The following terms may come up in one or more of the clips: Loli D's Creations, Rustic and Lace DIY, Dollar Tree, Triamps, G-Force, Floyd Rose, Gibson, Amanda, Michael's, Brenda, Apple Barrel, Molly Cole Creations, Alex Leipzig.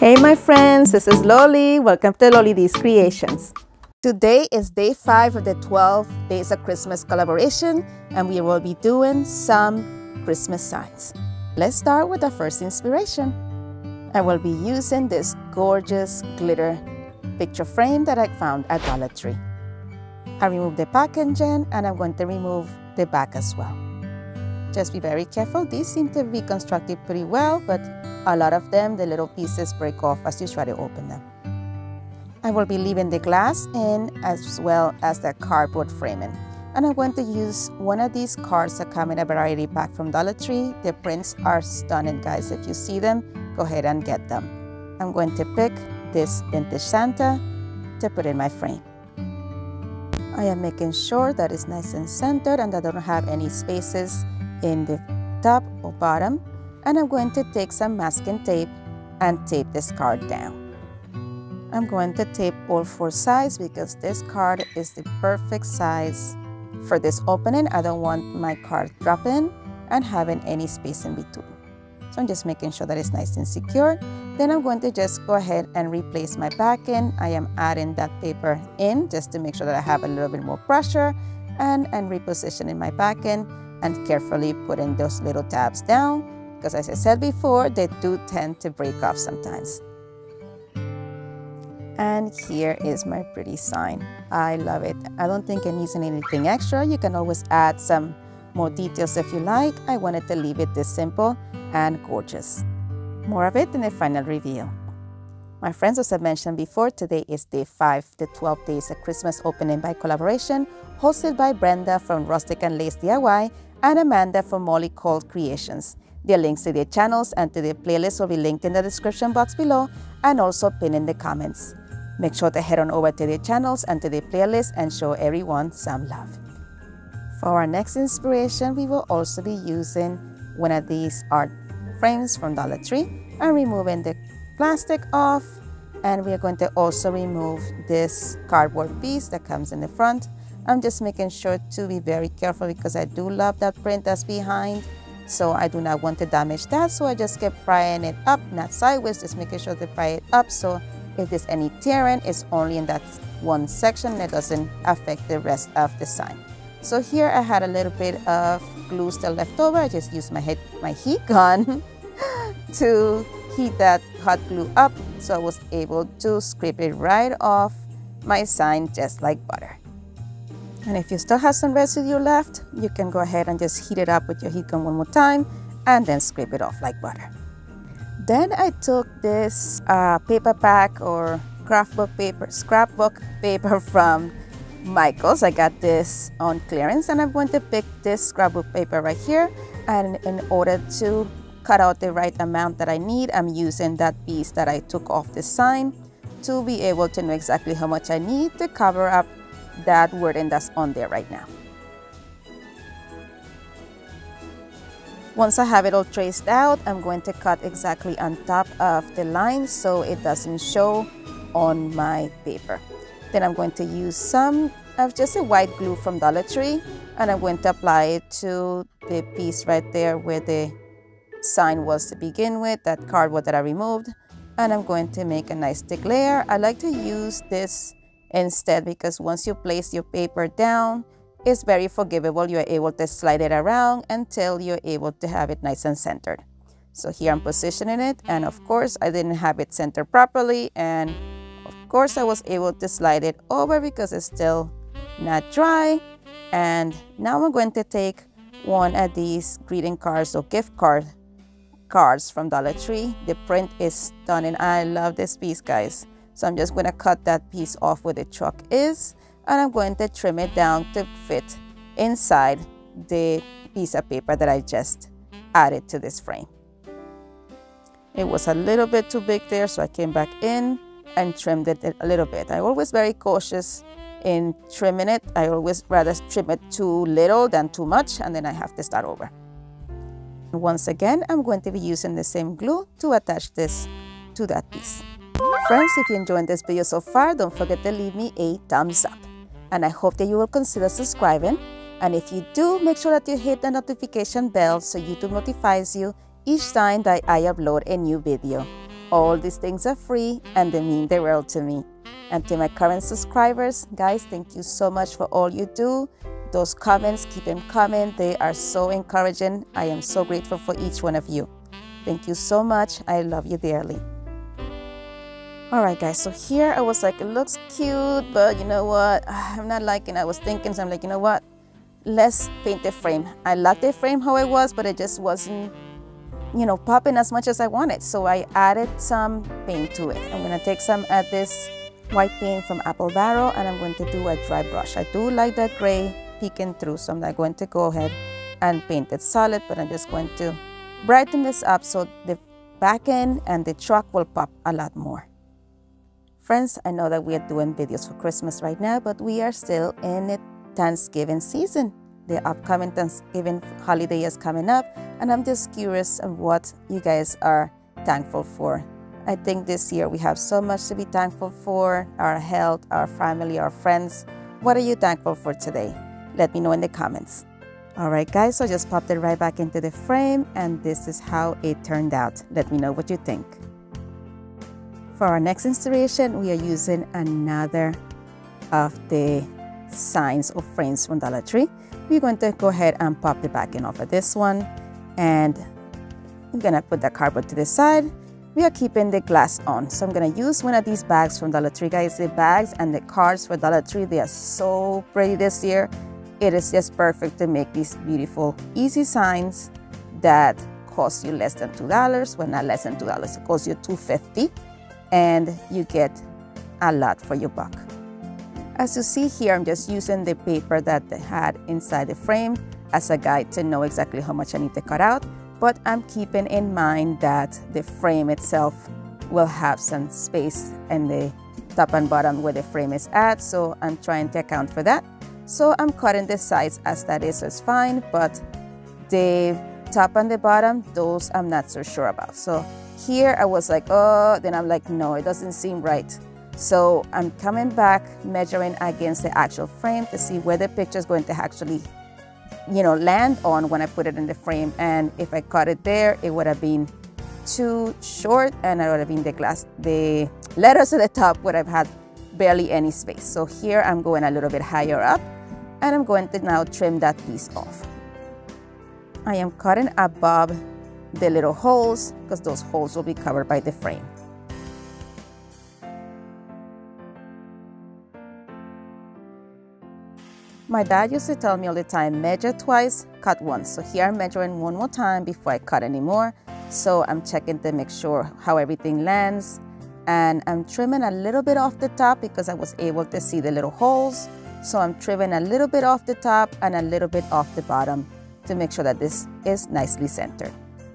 Hey my friends, this is Loli. Welcome to Loli D's Creations. Today is day 5 of the 12 Days of Christmas collaboration, and we will be doing some Christmas signs. Let's start with the first inspiration. I will be using this gorgeous glitter picture frame that I found at Dollar Tree. I removed the packaging and I'm going to remove the back as well. Just be very careful. These seem to be constructed pretty well, but a lot of them, the little pieces break off as you try to open them. I will be leaving the glass in as well as the cardboard framing. And I'm going to use one of these cards that come in a variety pack from Dollar Tree. The prints are stunning, guys. If you see them, go ahead and get them. I'm going to pick this vintage Santa to put in my frame. I am making sure that it's nice and centered and that I don't have any spaces in the top or bottom, and I'm going to take some masking tape and tape this card down. I'm going to tape all four sides because this card is the perfect size for this opening. I don't want my card dropping and having any space in between. So I'm just making sure that it's nice and secure. Then I'm going to just go ahead and replace my backing. I am adding that paper in just to make sure that I have a little bit more pressure and repositioning my backing and carefully putting those little tabs down because, as I said before, they do tend to break off sometimes. And here is my pretty sign. I love it. I don't think it needs anything extra. You can always add some more details if you like. I wanted to leave it this simple and gorgeous. More of it in the final reveal. My friends, as I mentioned before, today is day 5, the 12 Days of Christmas opening by collaboration, hosted by Brenda from Rustic and Lace DIY and Amanda from Molly Cole Creations. Their links to their channels and to their playlist will be linked in the description box below and also pinned in the comments. Make sure to head on over to their channels and to their playlist and show everyone some love. For our next inspiration, we will also be using one of these art frames from Dollar Tree and removing the plastic off, and we are going to also remove this cardboard piece that comes in the front. I'm just making sure to be very careful because I do love that print that's behind, so I do not want to damage that. So I just kept prying it up, not sideways, just making sure to pry it up, so if there's any tearing, it's only in that one section and it doesn't affect the rest of the sign. So here I had a little bit of glue still left over. I just used my heat gun to heat that hot glue up, so I was able to scrape it right off my sign just like butter. And if you still have some residue left, you can go ahead and just heat it up with your heat gun one more time and then scrape it off like butter. Then I took this paper pack or scrapbook paper from Michael's. I got this on clearance and I'm going to pick this scrapbook paper right here, and in order to cut out the right amount that I need, I'm using that piece that I took off the sign to be able to know exactly how much I need to cover up that wording that's on there right now. Once I have it all traced out, I'm going to cut exactly on top of the line so it doesn't show on my paper. Then I'm going to use some of just a white glue from Dollar Tree and I'm going to apply it to the piece right there where the sign was to begin with, that cardboard that I removed, and I'm going to make a nice thick layer. I like to use this instead because once you place your paper down, it's very forgivable. You're able to slide it around until you're able to have it nice and centered. So here I'm positioning it, and of course I didn't have it centered properly, and of course I was able to slide it over because it's still not dry. And now I'm going to take one of these greeting cards or gift cards from Dollar Tree. The print is stunning. I love this piece, guys. So I'm just going to cut that piece off where the chalk is and I'm going to trim it down to fit inside the piece of paper that I just added to this frame. It was a little bit too big there, so I came back in and trimmed it a little bit. I'm always very cautious in trimming it. I always rather trim it too little than too much, and then I have to start over. Once again, I'm going to be using the same glue to attach this to that piece. Friends, if you enjoyed this video so far, don't forget to leave me a thumbs up. And I hope that you will consider subscribing. And if you do, make sure that you hit the notification bell so YouTube notifies you each time that I upload a new video. All these things are free and they mean the world to me. And to my current subscribers, guys, thank you so much for all you do. Those comments, keep them coming. They are so encouraging. I am so grateful for each one of you. Thank you so much. I love you dearly. Alright guys, so here I was like, it looks cute, but you know what? I'm not liking it. I was thinking, so I'm like, you know what? Let's paint the frame. I liked the frame how it was, but it just wasn't, you know, popping as much as I wanted. So I added some paint to it. I'm going to take some of this white paint from Apple Barrel and I'm going to do a dry brush. I do like that gray peeking through, so I'm not going to go ahead and paint it solid, but I'm just going to brighten this up so the back end and the truck will pop a lot more. Friends, I know that we are doing videos for Christmas right now, but we are still in it Thanksgiving season. The upcoming Thanksgiving holiday is coming up, and I'm just curious on what you guys are thankful for. I think this year we have so much to be thankful for, our health, our family, our friends. What are you thankful for today? Let me know in the comments. Alright guys, so I just popped it right back into the frame, and this is how it turned out. Let me know what you think. For our next inspiration, we are using another of the signs or frames from Dollar Tree. We're going to go ahead and pop the back end off of this one, and I'm going to put the cardboard to the side. We are keeping the glass on, so I'm going to use one of these bags from Dollar Tree, guys. The bags and the cards for Dollar Tree, they are so pretty this year. It is just perfect to make these beautiful easy signs that cost you less than $2. Well, not less than $2, it costs you $2.50, and you get a lot for your buck. As you see here, I'm just using the paper that they had inside the frame as a guide to know exactly how much I need to cut out, but I'm keeping in mind that the frame itself will have some space in the top and bottom where the frame is at, so I'm trying to account for that. So I'm cutting the sides as that is, so it's fine, but the top and the bottom, those I'm not so sure about. So here I was like, oh, then I'm like, no, it doesn't seem right. So I'm coming back, measuring against the actual frame to see where the picture is going to actually, you know, land on when I put it in the frame. And if I cut it there, it would have been too short, and I would have been the letters at the top would have had barely any space. So here I'm going a little bit higher up, and I'm going to now trim that piece off. I am cutting above the little holes because those holes will be covered by the frame. My dad used to tell me all the time, measure twice, cut once. So here I'm measuring one more time before I cut anymore. So I'm checking to make sure how everything lands. And I'm trimming a little bit off the top because I was able to see the little holes. So I'm trimming a little bit off the top and a little bit off the bottom to make sure that this is nicely centered.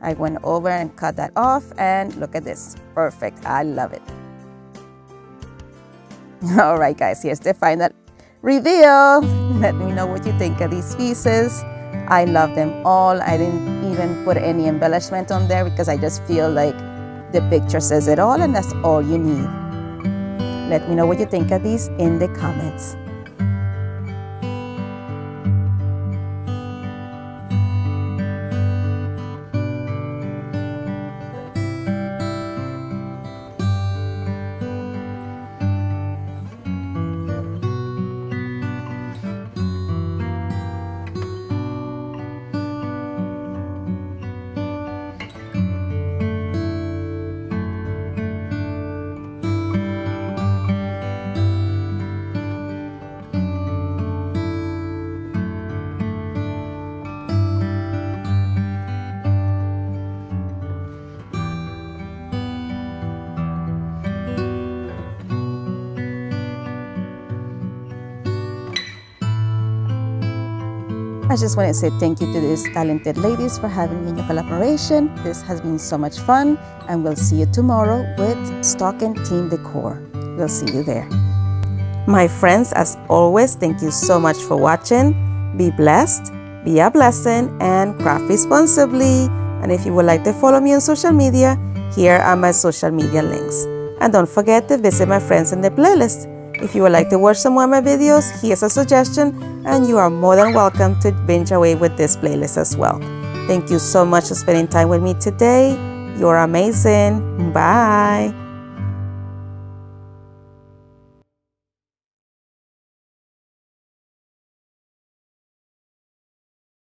I went over and cut that off, and look at this, perfect, I love it. All right guys, here's the final reveal. Let me know what you think of these pieces. I love them all. I didn't even put any embellishment on there because I just feel like the picture says it all, and that's all you need. Let me know what you think of these in the comments. I just want to say thank you to these talented ladies for having me in your collaboration. This has been so much fun, and we'll see you tomorrow with Stock and Team Decor. We'll see you there. My friends, as always, thank you so much for watching. Be blessed, be a blessing, and craft responsibly. And if you would like to follow me on social media, here are my social media links. And don't forget to visit my friends in the playlist. If you would like to watch some more of my videos, here's a suggestion, and you are more than welcome to binge away with this playlist as well. Thank you so much for spending time with me today. You're amazing. Bye.